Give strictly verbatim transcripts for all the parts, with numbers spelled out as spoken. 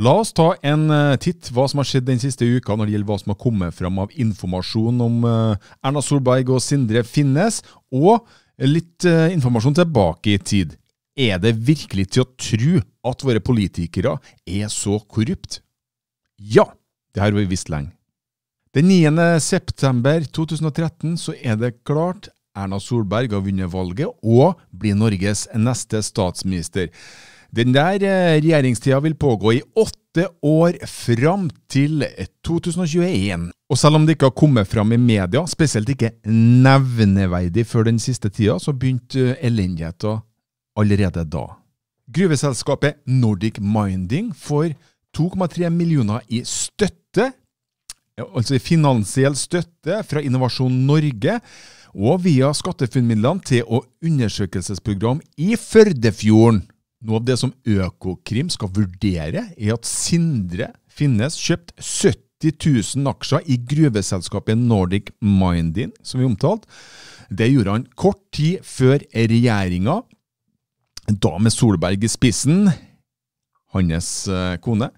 La oss ta en titt hva som har skjedd den siste uka når det gjelder hva som har kommet fram av informasjon om Erna Solberg og Sindre Finnes, og litt informasjon tilbake i tid. Er det virkelig til å tro at våre politikere er så korrupt? Ja, det har vi visst lenge. Den niende september to tusen og tretten så er det klart Erna Solberg har vunnet valget og blir Norges neste statsminister. Den der regjeringstida vil pågå i åtte år fram til to tusen og tjueen. Og selv om det ikke har kommet fram i media, spesielt ikke nevneverdig før den siste tida, så begynte elendigheten allerede da. Gruveselskapet Nordic Mining får to komma tre millioner i støtte, altså finansiell støtte fra Innovasjon Norge, og via SkatteFUNN-midlene til å undersøkelsesprogram i Førdefjorden. Noe av det som Økokrim skal vurdere er at Sindre Finnes kjøpt sytti tusen aksjer i gruveselskapet Nordic Mining, som vi omtalt. Det gjorde han kort tid før regjeringen, da med Solberg i spissen, hans kone,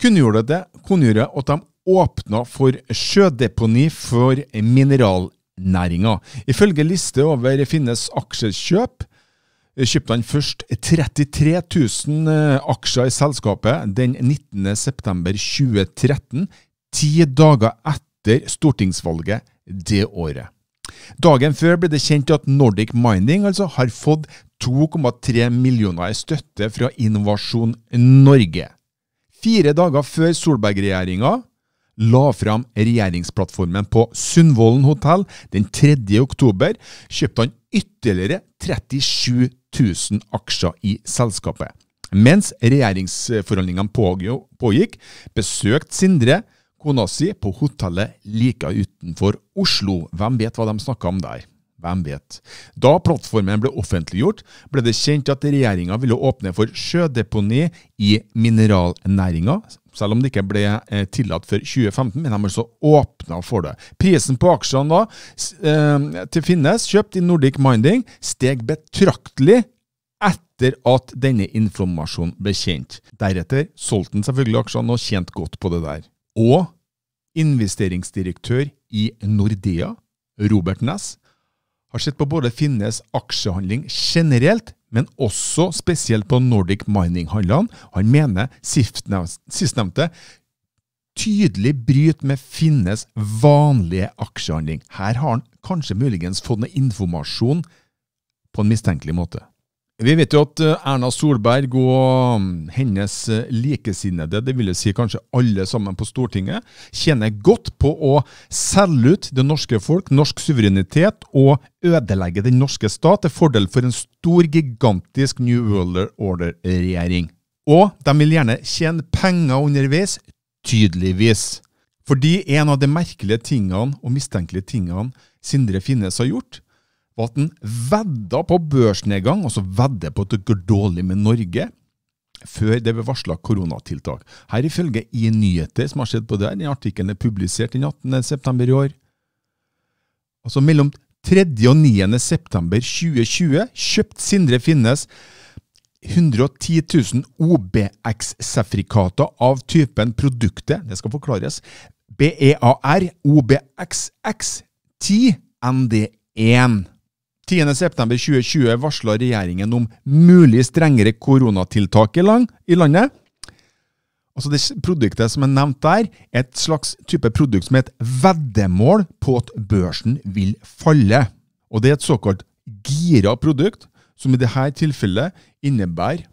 kunngjorde det, kunngjorde at de åpnet for sjødeponi for mineralnæringen. Ifølge liste over Finnes aksjekjøp, kjøpte han først trettitre tusen aksjer i selskapet den nittende september to tusen og tretten, ti dager etter stortingsvalget det året. Dagen før ble det kjent at Nordic Mining altså har fått to komma tre millioner i støtte fra Innovasjon Norge. Fire dager før Solberg-regjeringen la fram regjeringsplattformen på Sundvolden Hotel den tredje oktober, kjøpte han ytterligere trettisju tusen aksjer i selskapet. Mens regjeringsforhandlingene pågikk, besøkte Sindre kona si på hotellet like utenfor Oslo. Hvem vet hva de snakket om der? Hvem vet? Da plattformen ble offentliggjort, ble det kjent at regjeringen ville åpne for sjødeponi i mineralnæringen, selv om det ikke ble tillatt før tjue femten, men de har så åpnet for det. Prisen på aksjene da, til Finnes, kjøpt i Nordic Mining, steg betraktelig etter at denne informasjonen ble kjent. Deretter solgte den selvfølgelig aksjene og tjent godt på det der. Og investeringsdirektør i Nordea, Robert Ness, har sett på både Finnes aksjehandling generelt, men også spesielt på Nordic Mining-handlene. Han mener sistnevnte tydelig bryter med Finnes vanlige aksjehandling. Her har han kanskje muligens fått noe informasjon på en mistenkelig måte. Vi vet jo at Erna Solberg og hennes likesinnede, det vil si kanskje alle sammen på Stortinget, tjener godt på å selge ut det norske folk, norsk suverenitet og ødelegge den norske stat til fordel for en stor, gigantisk New World Order-regjering. Og de vil gjerne tjene penger underveis, tydeligvis. Fordi en av de merkelige tingene og mistenkelige tingene Sindre Finnes har gjort, var at den vedda på børsnedgang, altså vedde på at det går dårlig med Norge, før det ble varslet koronatiltak. Her ifølge i nyheter som har skjedd på det her, den artikkelen er publisert den attende september i år. Altså mellom tredje og niende september to tusen og tjue kjøpt Sindre Finnes hundre og ti tusen O B X-sertifikater av typen produktet, det skal forklares, B E A R O B X X ti N D en. tiende september to tusen og tjue varslet regjeringen om mulig strengere koronatiltak i landet. Altså det produktet som er nevnt der, er et slags type produkt som er et veddemål på at børsen vil falle. Og det er et såkalt gira produkt, som i dette tilfellet innebærer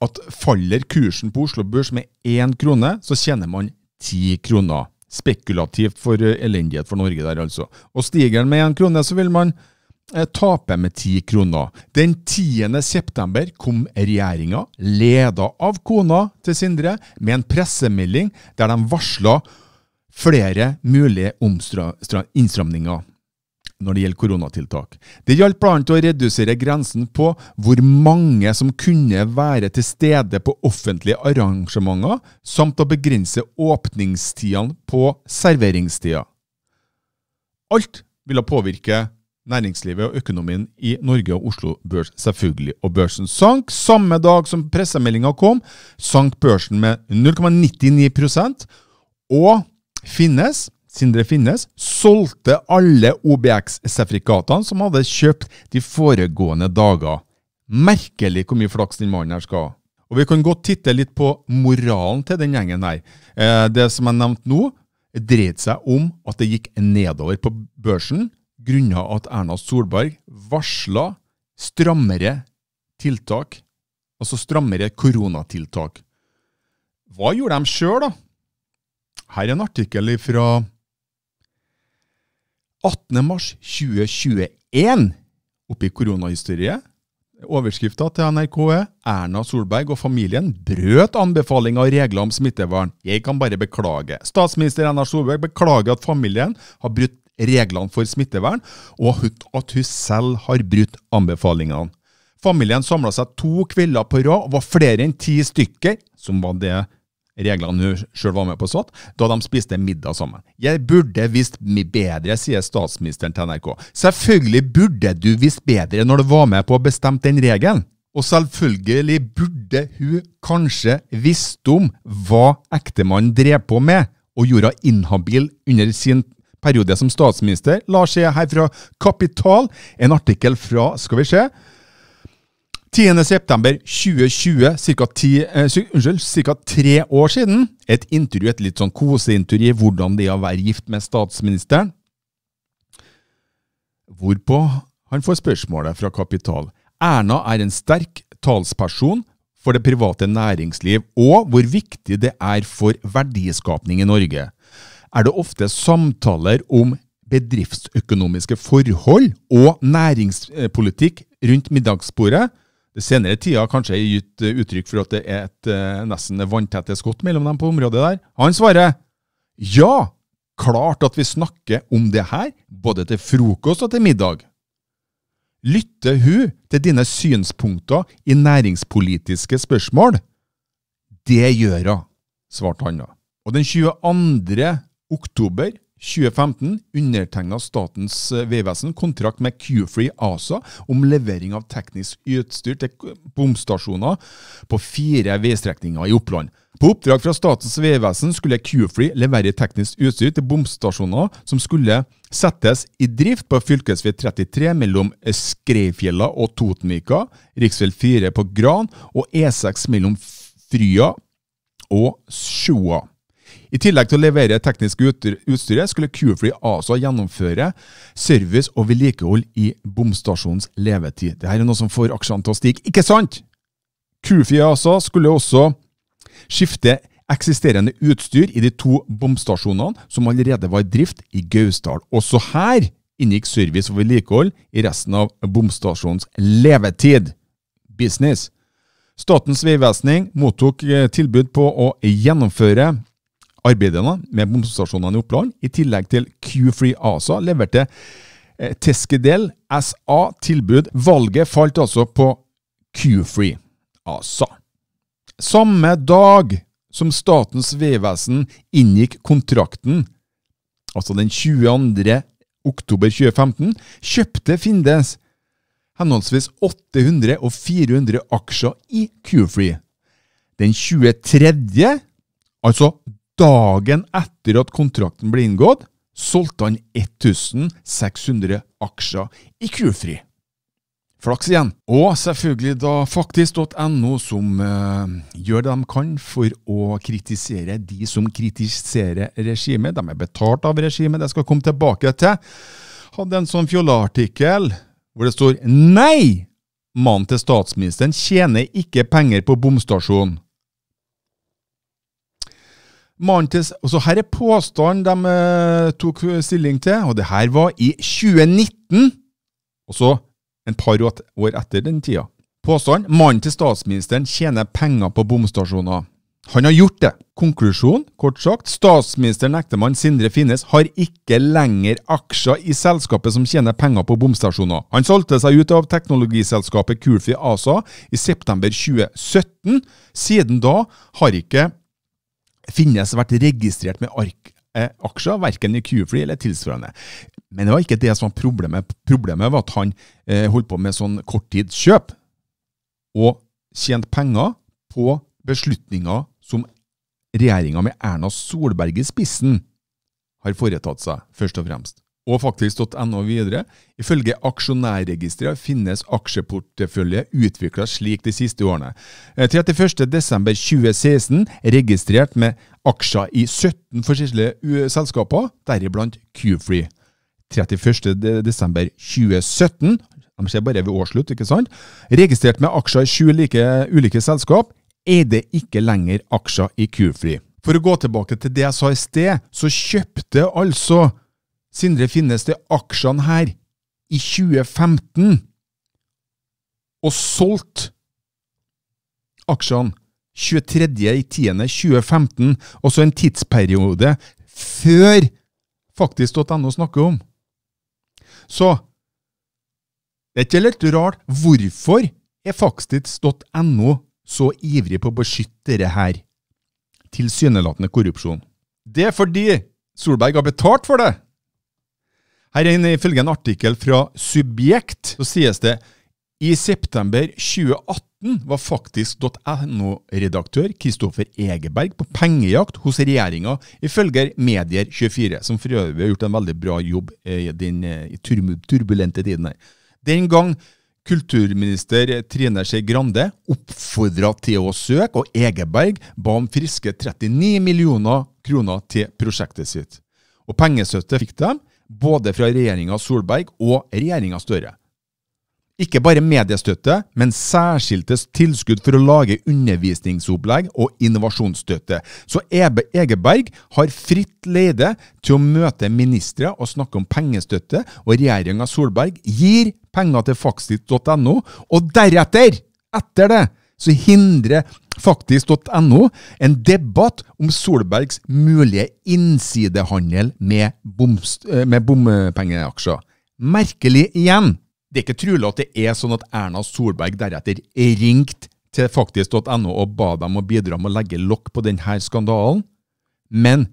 at faller kursen på Oslo Børs med én krone, så tjener man ti kroner. Spekulativt for elendighet for Norge der altså. Og stiger den med én krone, så vil man tape med ti kroner. Den tiende september kom regjeringen, ledet av kona til Sindre, med en pressemelding der de varslet flere mulige innstramninger når det gjelder koronatiltak. Det gjaldt blant annet å redusere grensen på hvor mange som kunne være til stede på offentlige arrangementer, samt å begrense åpningstidene på serveringstida. Alt ville påvirke næringslivet og økonomien i Norge og Oslo Børs selvfølgelig. Og børsen sank samme dag som pressemeldingen kom, sank børsen med null komma nittini prosent, og Finnes, Sindre Finnes, solgte alle O B X-sertifikatene som hadde kjøpt de foregående dager. Merkelig hvor mye flaks din mann her skal ha. Og vi kan godt titte litt på moralen til den gjengen her. Det som jeg nevnte nå, dreide seg om at det gikk nedover på børsen, grunnet at Erna Solberg varslet strammere tiltak, altså strammere koronatiltak. Hva gjorde de selv da? Her er en artikkel fra attende mars tjue tjueen oppe i koronahysteriet. Overskriften til N R K er: Erna Solberg og familien brøt anbefalinger og regler om smittevern. Jeg kan bare beklage. Statsminister Erna Solberg beklager at familien har brutt reglene for smittevern, og at hun selv har brutt anbefalingene. Familien samlet seg to kvelder på rad, og var flere enn ti stykker, som var det reglene hun selv var med på satt, da de spiste middag sammen. Jeg burde visst bedre, sier statsministeren til N R K. Selvfølgelig burde du visst bedre når du var med på å bestemme den regelen. Og selvfølgelig burde hun kanskje visst om hva ektemannen drev på med, og gjorde inhabil under sin periode som statsminister. La oss se her fra Kapital, en artikkel fra, skal vi se, tiende september tjue tjue, cirka tre år siden, et intervju, et litt sånn koseintervju, hvordan det er å være gift med statsministeren. Hvorpå han får spørsmålet fra Kapital. Erna er en sterk talsperson for det private næringsliv, og hvor viktig det er for verdiskapning i Norge. Er det ofte samtaler om bedriftsøkonomiske forhold og næringspolitikk rundt middagsbordet? Det senere tida har kanskje gitt uttrykk for at det er et nesten vanntette skott mellom dem på området der. Han svarer: ja, klart at vi snakker om det her, både til frokost og til middag. Lytter hun til dine synspunkter i næringspolitiske spørsmål? Det gjør hun, svarte han da. Og den tjueandre oktober tjue femten undertegnet Statens vegvesen kontrakt med Q-Free A S A om levering av teknisk utstyr til bomstasjoner på fire veistrekninger i Oppland. På oppdrag fra Statens vegvesen skulle Q-Free levere teknisk utstyr til bomstasjoner som skulle settes i drift på fylkesvei trettitre mellom Skreifjella og Totenvika, riksvei fire på Gran og E seks mellom Frya og Sjoa. I tillegg til å levere teknisk utstyr skulle Q-Free A S A gjennomføre service og vedlikehold i bomstasjonens levetid. Dette er noe som får aksjene til å stige, ikke sant? Q-Free A S A skulle også skifte eksisterende utstyr i de to bomstasjonene som allerede var i drift i Gausdal. Også her inngikk service og vedlikehold i resten av bomstasjonens levetid. Business. Statens vegvesen mottok tilbud på å gjennomføre arbeidene med bomstasjonene i Oppland. I tillegg til Q-Free A S A leverte eh, Teskedel S A tilbud. Valget falt altså på Q-Free A S A. Samme dag som Statens vegvesen inngikk kontrakten, altså den tjueandre oktober tjue femten, kjøpte Findes henholdsvis åtte hundre og fire hundre aksjer i Q-Free. Den tjuetredje, altså dagen etter at kontrakten ble inngått, solgte han tusen seks hundre aksjer i Q-Free. Flaks igjen. Og selvfølgelig da faktisk punktum no, som eh, gjør det de kan for å kritisere de som kritiserer regimet. De er betalt av regimet, det skal komme tilbake til. Hadde en sånn fjollartikkel hvor det står: nei, mannen til statsministeren tjener ikke penger på bomstasjonen. Så her er påstanden de eh, tok stilling til, og det her var i tjue nitten, og så en par år etter den tida. Påstanden: mannen til statsministeren tjener penger på bomstasjoner. Han har gjort det. Konklusjon, kort sagt: statsministeren og ektemann Sindre Finnes har ikke lenger aksjer i selskapet som tjener penger på bomstasjoner. Han solgte seg ut av teknologiselskapet Q-Free A S A i september tjue sytten. Siden da har ikke Finnes vært registrert med eh, aksjer, hverken i Q-Free eller tilsvarende. Men det var ikke det som var problemet. Problemet var at han eh, holdt på med sånn korttidskjøp og tjent penger på beslutninger som regjeringen med Erna Solberg i spissen har foretatt seg, først og fremst. Og faktisk punktum no videre. Ifølge aksjonærregisteret finnes aksjeportefølje utviklet slik de siste årene. trettiførste desember tjue seksten registrert med aksjer i sytten forskjellige selskaper, deriblant Q-Free. trettiførste desember tjue sytten, de ser bare ved årsslutt, ikke sant? Registrert med aksjer i sju like, ulike selskap, eide ikke lenger aksjer i Q-Free. For å gå tilbake til det jeg sa i sted, så kjøpte altså Sindre Finnes det aksjene her i tjue femten og solgt aksjene tjuetredje i tiende tjue femten, og så en tidsperiode før faktisk punktum no snakker om. Så det er ikke helt rart hvorfor er faktisk punktum no så ivrig på å beskytte dette her tilsynelatende korrupsjon. Det er fordi Solberg har betalt for det. Her er ifølge en artikkel fra Subjekt, så sies det i september tjue atten var faktisk punktum no-redaktør Kristoffer Egeberg på pengejakt hos regjeringen ifølge Medier tjuefire, som for øvrig har gjort en veldig bra jobb i den turbulente tiden her. Den gang kulturminister Trine Skei Grande oppfordret til å søke, og Egeberg ba om friske trettini millioner kroner til prosjektet sitt. Og pengestøtte fikk dem, både fra regjeringen Solberg og regjeringen Støre. Ikke bare mediestøtte, men særskilte tilskudd for å lage undervisningsopplegg og innovasjonsstøtte. Så Egeberg har fritt leide til å møte ministre og snakke om pengestøtte, og regjeringen Solberg gir penger til faktisk punktum no, og deretter, etter det, så hindrer faktisk punktum no en debatt om Solbergs mulige innsidehandel med, med bompengeaksjer. Merkelig igjen. Det er ikke trolig at det er sånn at Erna Solberg deretter ringt til faktisk punktum no og ba dem å bidra med å legge lokk på denne skandalen. Men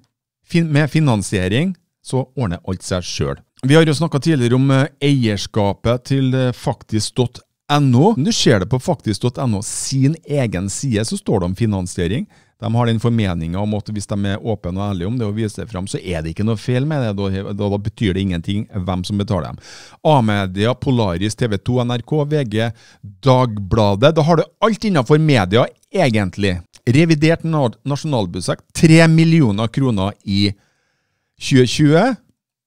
med finansiering så ordner alt seg selv. Vi har jo snakket tidligere om eierskapet til faktisk punktum no. Nå, du ser det på faktisk punktum no sin egen side, så står det om finansiering. De har den formeningen om at hvis de er åpne og ærlige om det og viser det frem, så er det ikke noe feil med det. Da, da, da betyr det ingenting hvem som betaler dem. A-media, Polaris, T V to, N R K, V G, Dagbladet. Da har du alt innenfor media, egentlig. Revidert nasjonalbudsjett, tre millioner kroner i tjue tjue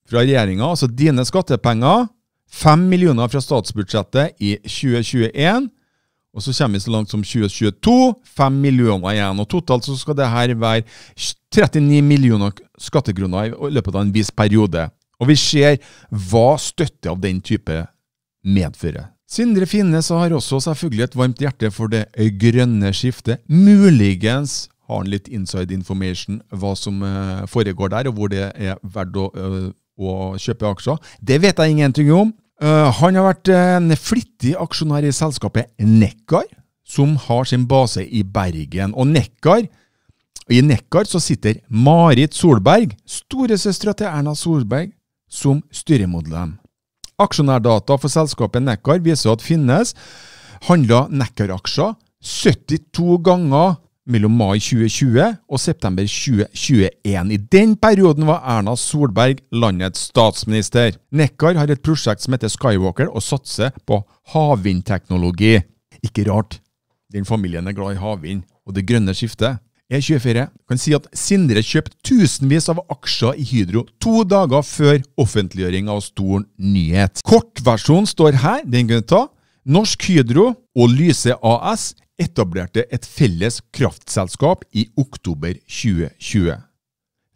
fra regjeringen, altså dine skattepenger. fem millioner fra statsbudsjettet i tjue tjueen, og så kommer vi så langt som tjue tjueto, fem millioner igjen, og totalt så skal det her være trettini millioner skattekroner i løpet av en viss periode. Og vi ser hva støtte av den type medfører. Sindre Finnes har også selvfølgelig et varmt hjerte for det grønne skiftet. Muligens har han litt inside information hva som foregår der, og hvor det er verdt å og kjøpe aksjer. Det vet jeg ingenting om. Uh, han har vært en flittig aksjonær i selskapet Nekkar, som har sin base i Bergen. Og Nekkar, i Nekkar så sitter Marit Solberg, storesøstra til Erna Solberg, som styremodellem. Aksjonærdata for selskapet Nekkar viser at Finnes handlet Nekkar-aksjer syttito ganger mellom mai tjue tjue og september tjue tjueen. I den perioden var Erna Solberg landets statsminister. Nekkar har et prosjekt som heter Skywalker og satser på havvindteknologi. Ikke rart. Den familien er glad i havvind og det grønne skiftet. E tjuefire kan si at Sindre kjøpt tusenvis av aksjer i Hydro to dager før offentliggjøring av stor nyhet. Kortversjonen står her, den kan ta. Norsk Hydro og Lyse A S etablerte et felles kraftselskap i oktober tjue tjue.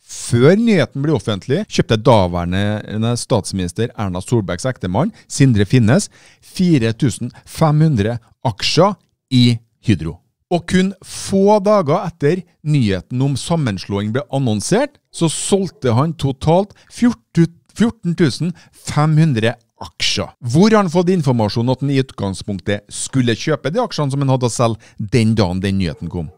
Før nyheten ble offentlig, kjøpte daværende statsminister Erna Solbergs ektemann, Sindre Finnes, fire tusen fem hundre aksjer i Hydro. Og kun få dager etter nyheten om sammenslåing ble annonsert, så solgte han totalt fjorten tusen fem hundre aksjer. Aksjer. Hvor har han fått informasjon at han i utgangspunktet skulle kjøpe de aksjene som han hadde å selge den dagen den nyheten kom?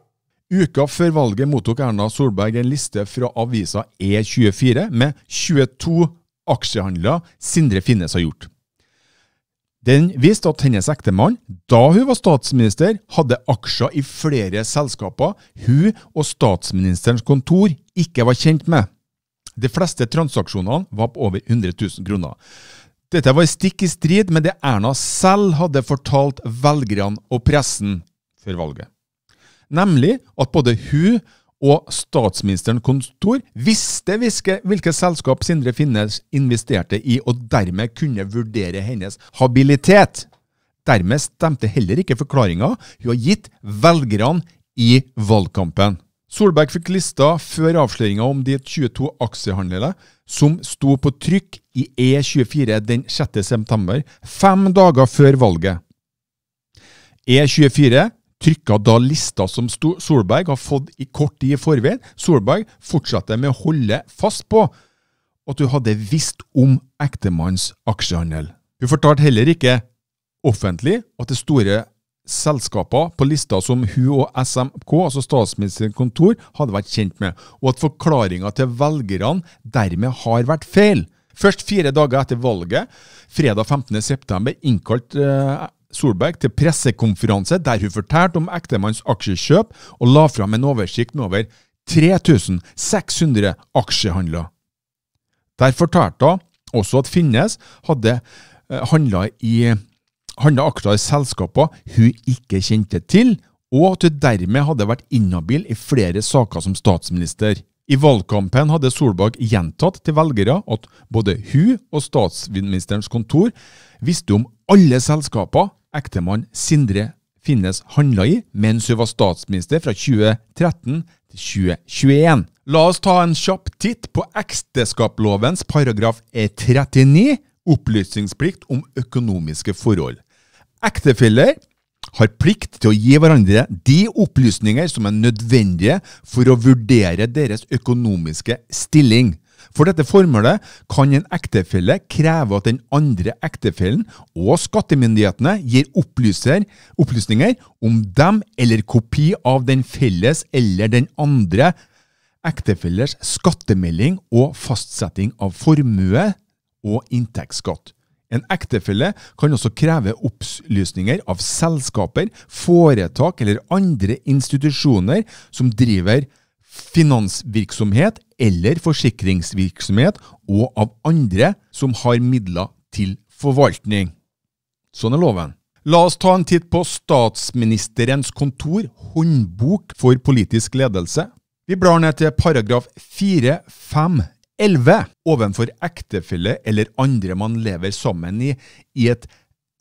Uka før valget mottok Erna Solberg en liste fra avisa E tjuefire med tjueto aksjehandler Sindre Finnes har gjort. Den viste at hennes ektemann, da hun var statsminister, hadde aksjer i flere selskaper hun og statsministerens kontor ikke var kjent med. De fleste transaksjonene var på over hundre tusen kroner. Dette var stikk i strid med det Erna selv hadde fortalt velgerne og pressen før valget. Nemlig at både hun og statsministerens kontor visste hvilke selskap Sindre Finnes investerte i, og dermed kunne vurdere hennes habilitet. Dermed stemte heller ikke forklaringen hun har gitt velgerne i valgkampen. Solberg fikk lista før avsløringen om de tjueto aksjehandlere som sto på trykk i E tjuefire den sjette september, fem dager før valget. E tjuefire trykket da lista som Solberg har fått i kort tid i forveien. Solberg fortsatte med å holde fast på at hun hadde visst om ektemanns aksjehandel. Hun fortalte heller ikke offentlig at det store selskapet på lista som hun og S M K, altså statsministerens kontor, hadde vært kjent med, og at forklaringen til velgerne dermed har vært feil. Først fire dager etter valget, fredag femtende september, innkalt eh, Solberg til pressekonferanse der hun fortalte om ektemanns aksjekjøp og la fram en oversikt med over tre tusen seks hundre aksjehandler. Der fortalte hun også at Finnes hadde handlet i, handlet aksjer i selskaper hun ikke kjente til, og at hun dermed hadde vært inhabil i flere saker som statsminister. I valgkampen hadde Solberg gjentatt til velgere at både hun og statsministerens kontor visste om alle selskaper ektemann Sindre Finnes handlet i mens hun var statsminister fra tjue tretten til tjue tjueen. La oss ta en kjapp titt på ekteskapslovens paragraf E trettini, opplysningsplikt om økonomiske forhold. Ektefeller har plikt til å gi hverandre de opplysninger som er nødvendige for å vurdere deres økonomiske stilling. For dette formålet kan en ektefelle kreve at den andre ektefellen og skattemyndighetene gir opplysninger om dem eller kopi av den felles eller den andre ektefellers skattemelding og fastsetting av formue og inntektsskatt. En ektefelle kan også kreve opplysninger av selskaper, foretak eller andre institusjoner som driver finansvirksomhet eller forsikringsvirksomhet, og av andre som har midler til forvaltning. Sånn er loven. La oss ta en titt på statsministerens kontor, håndbok for politisk ledelse. Vi blar ned til paragraf fire, fem, elleve. Ovenfor ektefelle eller andre man lever sammen i, i et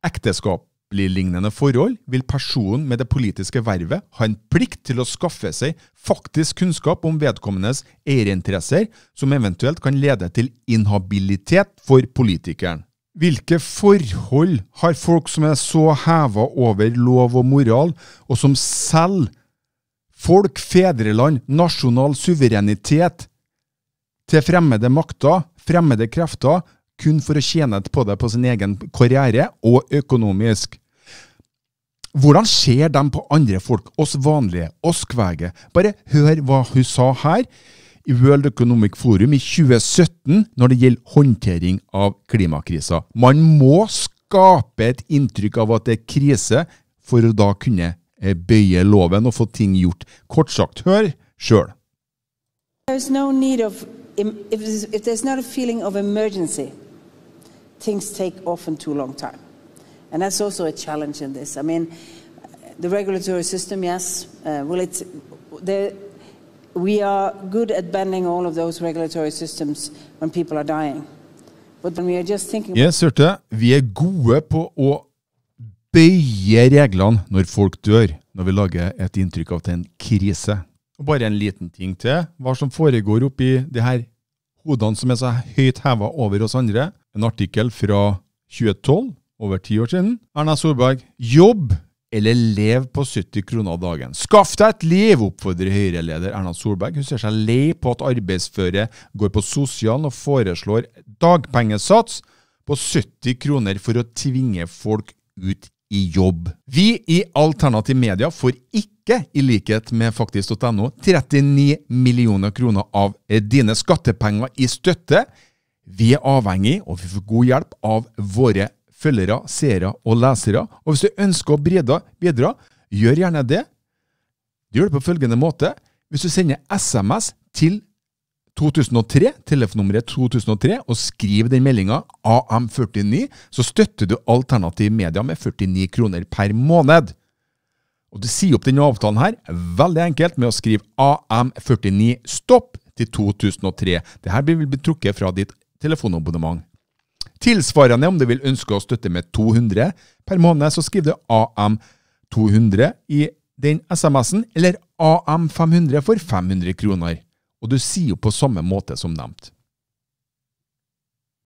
ekteskapslignende forhold, vil personen med det politiske vervet ha en plikt til å skaffe seg faktisk kunnskap om vedkommendes eierinteresser, som eventuelt kan lede til inhabilitet for politikeren. Hvilke forhold har folk som er så hevet over lov og moral, og som selv folk, fedreland, nasjonal suverenitet, til fremmede makter, fremmede krefter, kun for å tjene på det på sin egen karriere og økonomisk. Hvordan ser de på andre folk, oss vanlige, oss kvege? Bare hør hva hun sa her i World Economic Forum i tjue sytten når det gjelder håndtering av klimakrisa. Man må skape et inntrykk av at det er krise for å da kunne bøye loven og få ting gjort. Kort sagt, hør selv. There's no need of If, if there's not a feeling of emergency, things take often too long time. And that's also a challenge in this. I mean, the regulatory system, yes, uh, will it, the, we are good at bending all of those regulatory systems when people are dying. But when we are just thinking... Yes, hørte, vi er gode på å bøye reglene når folk dør, når vi lager et inntrykk av en krise. Og bare en liten ting til, hva som foregår oppi de her hodene som er så høyt hevet over oss andre. En artikkel fra tjue tolv, over ti år siden. Erna Solberg, jobb eller lev på sytti kroner dagen. Skaff deg et liv, oppfordrer Høyre-leder Erna Solberg. Hun ser seg lei på at arbeidsføre går på sosial og foreslår dagpengesats på sytti kroner for å tvinge folk ut i jobb. Vi i Alternativ Media får ikke, i likhet med faktisk punktum no, trettini millioner kroner av dine skattepenger i støtte. Vi er avhengig, og vi får god hjelp av våre følgere, seere og lesere. Og hvis du ønsker å bidra, bidra gjør gjerne det. Du gjør det på følgende måte. Hvis du sender S M S til to tusen og tre, telefonnummeret to tusen og tre, og skriv den meldingen A M førtini, så støtter du Alternativ Media med førtini kroner per måned. Og du sier opp denne avtalen her, veldig enkelt, med å skrive A M førtini stopp til to tusen og tre. Dette vil bli trukket fra ditt telefonabonnement. Tilsvarende, om du vil ønske å støtte med to hundre per måned, så skriv du A M to hundre i den S M S-en, eller A M fem hundre for fem hundre kroner. Og du sier jo på samme måte som nevnt.